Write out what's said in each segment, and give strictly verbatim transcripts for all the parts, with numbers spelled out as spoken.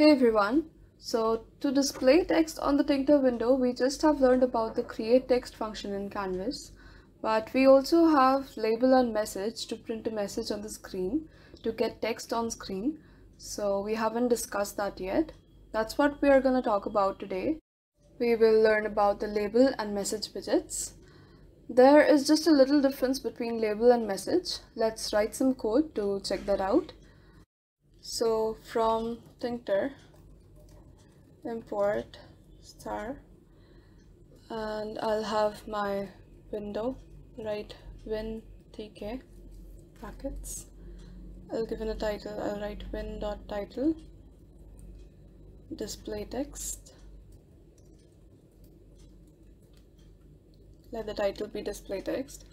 Hey everyone, so to display text on the Tkinter window, we just have learned about the create text function in Canvas, but we also have label and message to print a message on the screen, to get text on screen. So we haven't discussed that yet. That's what we are going to talk about today. We will learn about the label and message widgets. There is just a little difference between label and message. Let's write some code to check that out. So from Tkinter, import star, and I'll have my window, write win T K brackets. I'll give it a title, I'll write win.title, display text. Let the title be display text.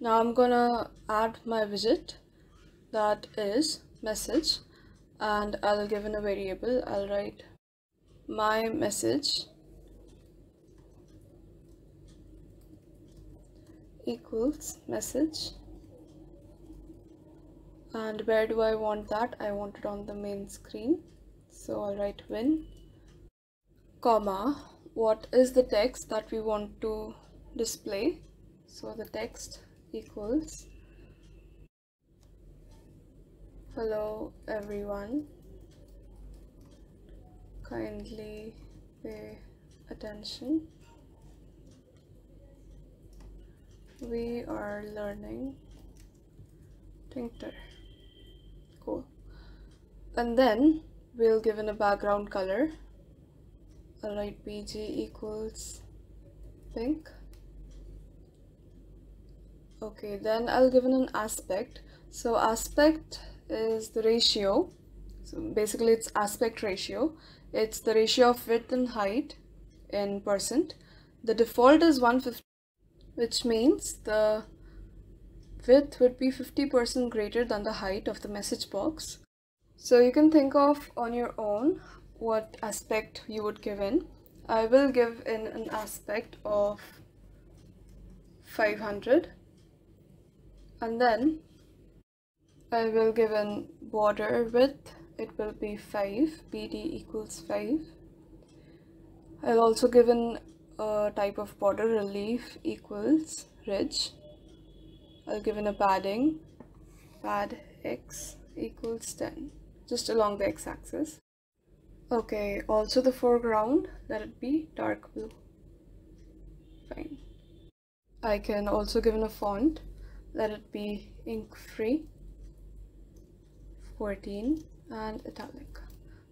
Now I'm gonna add my widget, that is message. And I'll give in a variable, I'll write my message equals message. And where do I want that? I want it on the main screen. So I'll write win, comma, what is the text that we want to display? So the text equals hello everyone, kindly pay attention, we are learning Tkinter. Cool. And then we'll give in a background color. I'll write B G equals pink. Okay, then I'll give in an aspect. So aspect is the ratio, so basically it's aspect ratio, it's the ratio of width and height in percent. The default is one hundred fifty, which means the width would be fifty percent greater than the height of the message box. So you can think of on your own what aspect you would give in. I will give in an aspect of five hundred, and then I will give in border width, it will be five, B D equals five. I'll also give in a type of border, relief equals ridge. I'll give in a padding, pad X equals ten, just along the x-axis. Okay, also the foreground, let it be dark blue. Fine. I can also give in a font, let it be ink free, fourteen, and italic.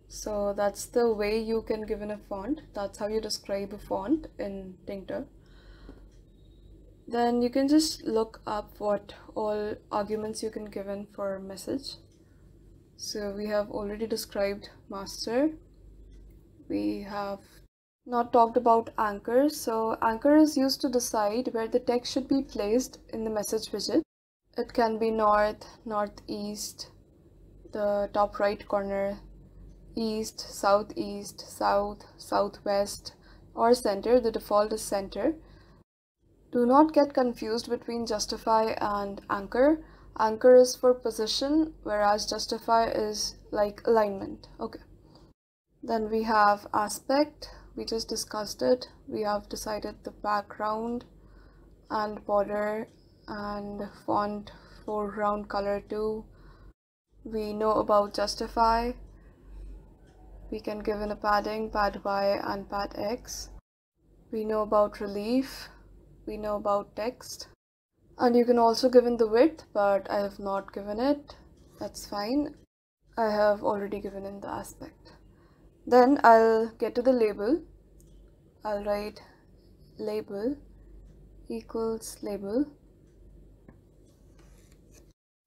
So that's the way you can give in a font. That's how you describe a font in Tkinter. Then you can just look up what all arguments you can give in for message. So we have already described master. We have not talked about anchor. So anchor is used to decide where the text should be placed in the message widget. It can be north, northeast, the top right corner, east, southeast, south, southwest, or center. The default is center. Do not get confused between justify and anchor. Anchor is for position, whereas justify is like alignment. Okay. Then we have aspect. We just discussed it. We have decided the background and border and font, foreground color too. We know about justify. We can give in a padding, pad Y and pad X. We know about relief. We know about text. And you can also give in the width, but I have not given it. That's fine. I have already given in the aspect. Then I'll get to the label. I'll write label equals label.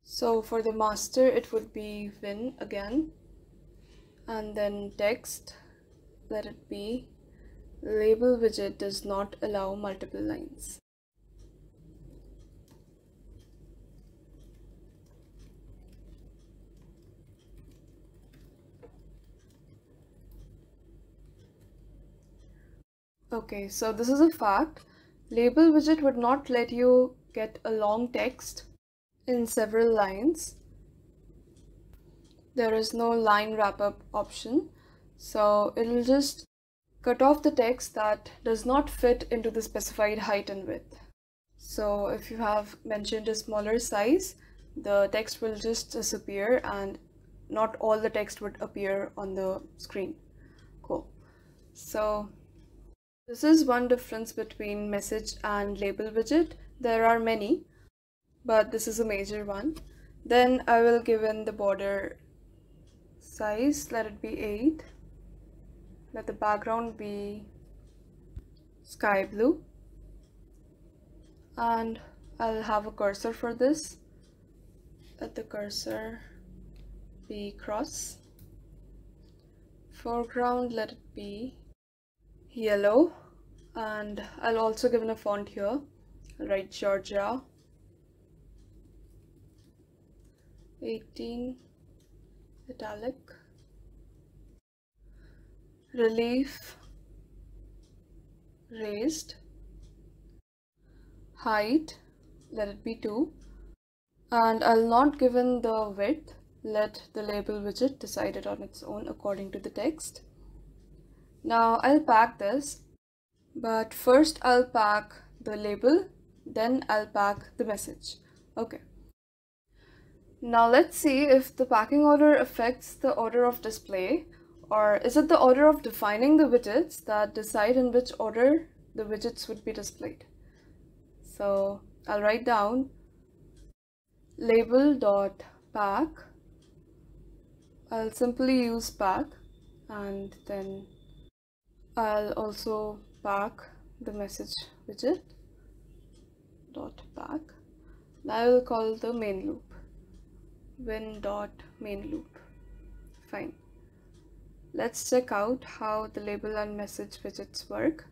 So for the master, it would be win again, and then text, let it be label widget does not allow multiple lines. Okay, so this is a fact. Label widget would not let you get a long text in several lines. There is no line wrap up option. So it'll just cut off the text that does not fit into the specified height and width. So if you have mentioned a smaller size, the text will just disappear and not all the text would appear on the screen. Cool. So this is one difference between message and label widget. There are many, but this is a major one. Then I will give in the border size, let it be eight. Let the background be sky blue. And I'll have a cursor for this. Let the cursor be cross. Foreground, let it be yellow. And I'll also give in a font here. I'll write Georgia. eighteen, italic. Relief, raised. Height, let it be two, and I'll not give in the width. Let the label widget decide it on its own according to the text. Now I'll pack this, but first I'll pack the label, then I'll pack the message. Okay. Now let's see if the packing order affects the order of display, or is it the order of defining the widgets that decide in which order the widgets would be displayed. So I'll write down label dot pack. I'll simply use pack, and then I'll also pack the message widget dot pack. Now I will call the main loop win dot main loop. Fine. Let's check out how the label and message widgets work.